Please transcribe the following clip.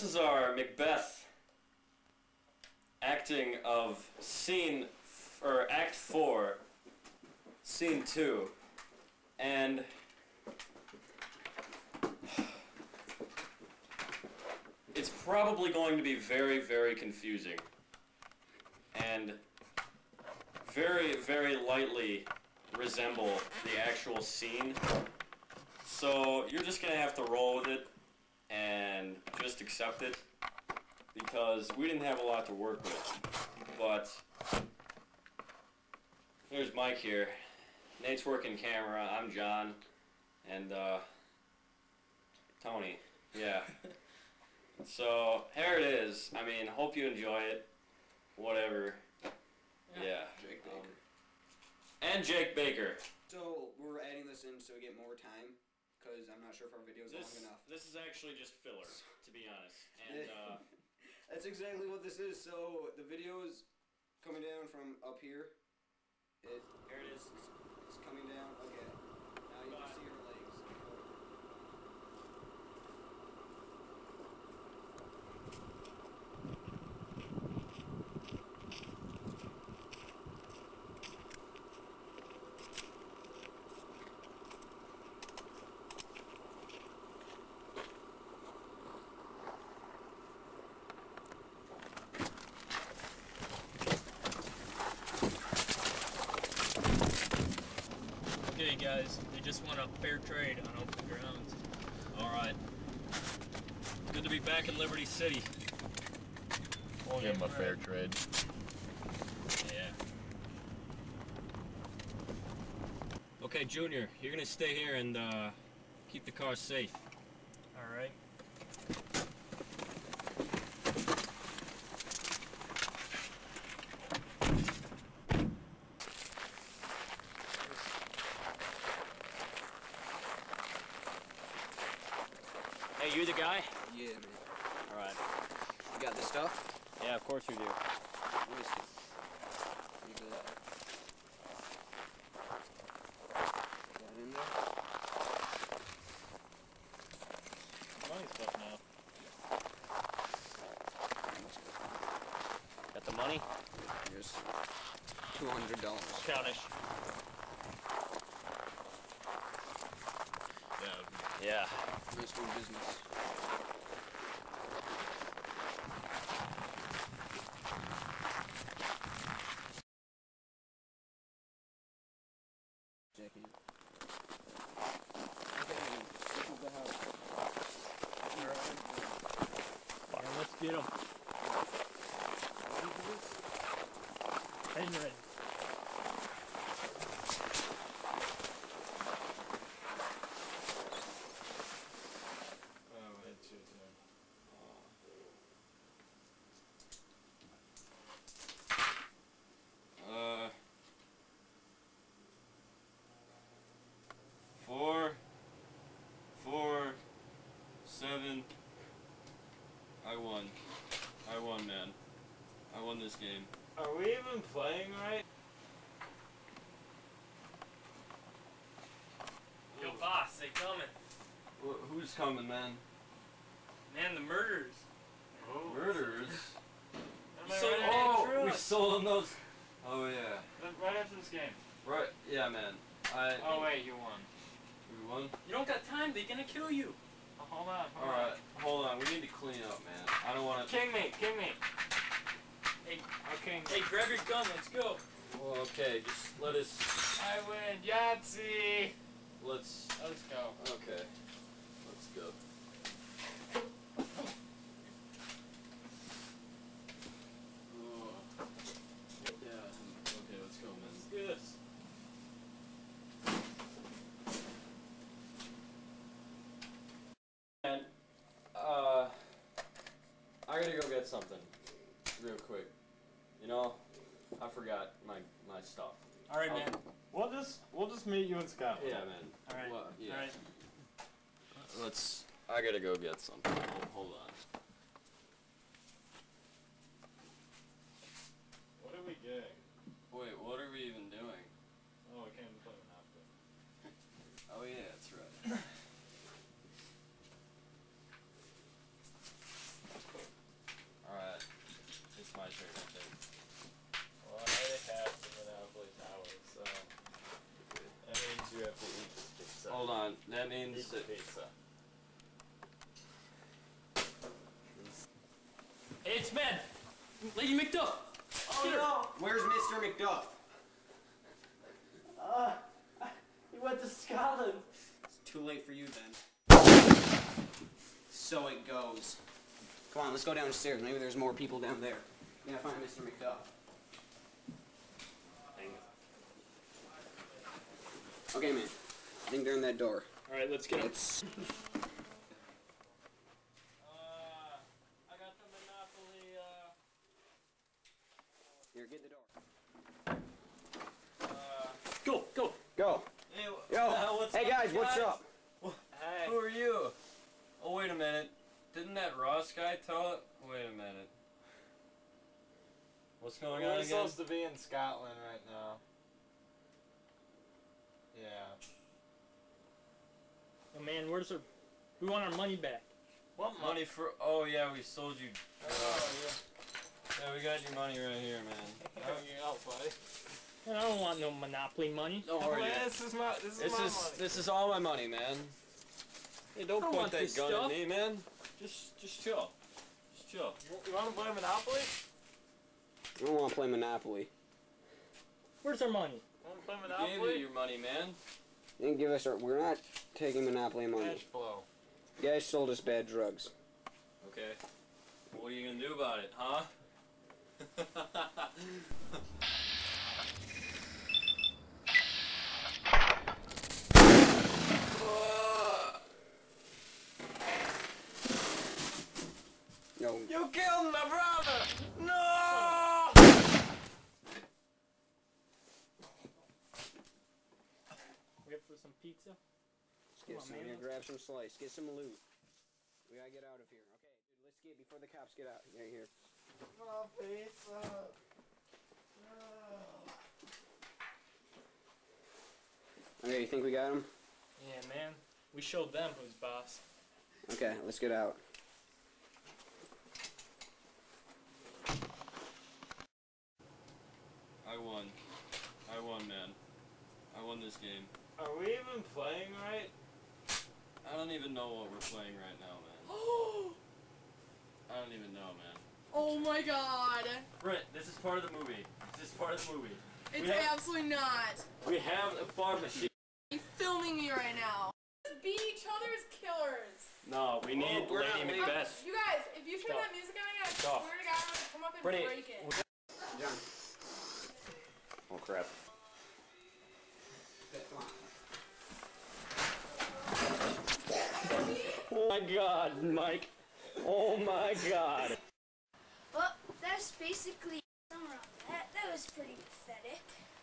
this is our Macbeth acting of Act 4, Scene 2, and it's probably going to be very, very confusing, and very, very lightly resemble the actual scene. So you're just going to have to roll with it and just accept it, because we didn't have a lot to work with. But there's Mike here. Nate's working camera. I'm John. And Tony. Yeah. So here it is. I mean, hope you enjoy it. Whatever. Yeah. Jake Baker. And Jake Baker. So we're adding this in so we get more time, because I'm not sure if our video's long enough. This is actually just filler, to be honest. And that's exactly what this is. So the video is coming down from up here. Here it is. It's coming down. Okay. Now you can see her legs. Okay guys, they just want a fair trade on open grounds. Alright. Good to be back in Liberty City. We'll give them a fair trade. Yeah. Okay, Junior, you're gonna stay here and keep the car safe. Alright. You the guy? Yeah, man. All right. You got the stuff? Yeah, of course you do. What is it? You got in there? Money stuff now. Got the money? Here's $200. Countish. Yeah. Nice doing business. Jackie. All right, let's get him. Henry. I won, man. I won this game. Are we even playing right? Yo, boss, they coming. Who's coming, man? Man, the murderers. Oh. Murderers? We sold them those. Oh, yeah. Right after this game. Right, yeah, man. Oh, wait, you won. We won? You don't got time, they're gonna kill you. Hold on. All right, hold on. We need to clean up, man. I don't want to... King me. Hey, grab your gun. Let's go. Well, okay, just let us... I win. Yahtzee. Let's go. Okay. Let's go. I gotta go get something real quick. You know, I forgot my stuff. All right, man. We'll just meet you in Scotland. Yeah, man. All right. Well, yeah. All right. I gotta go get something. Hold on. What are we getting? Wait, what are we even doing? Oh, I came to play with Macbeth. Oh yeah, that's right. Hold on, that means that pizza. It's Ben! Lady MacDuff! Oh no! Where's Mr. MacDuff? He went to Scotland. It's too late for you, Ben. So it goes. Come on, let's go downstairs. Maybe there's more people down there. You're gonna find Mr. MacDuff. Okay, man. I think they're in that door. All right, let's get them. I got the Monopoly. Here, get the door. Go. Hey, what's up, guys? Hey. Who are you? Oh, wait a minute. Didn't that Ross guy tell it? Wait a minute. What's going on again? We're supposed to be in Scotland right now. Yeah. Oh man, we want our money back. What money for? Oh yeah, we sold you. Yeah, we got your money right here, man. How you out, buddy? Man, I don't want no Monopoly money. Don't worry. Man, this is my money. This is all my money, man. Hey, don't point that gun at me, man. Just chill. Just chill. You want to play Monopoly? I don't want to play Monopoly. Where's our money? I want to play Monopoly. You gave me your money, man. Didn't give us our. We're not taking Monopoly money. Cash flow. You guys sold us bad drugs. Okay. What are you gonna do about it, huh? No. You killed my brother. No. Some pizza? Grab some slice. Get some loot. We gotta get out of here. Okay, dude, let's get before the cops get out. Right here. Oh, pizza. Oh. Okay, you think we got him? Yeah, man. We showed them who's boss. Okay, let's get out. I won, man. I won this game. Are we even playing right? I don't even know what we're playing right now, man. I don't even know, man. Oh my god! Britt, this is part of the movie. It's absolutely not. We have a farm machine. He's filming me right now. Let's be each other's killers. No, we need Lady Macbeth. You guys, if you turn that music on, I swear to God, I'm gonna come up and break it. John. Oh crap. Oh my god, Mike. Oh my god. Well, that's basically a summary of that. That was pretty pathetic.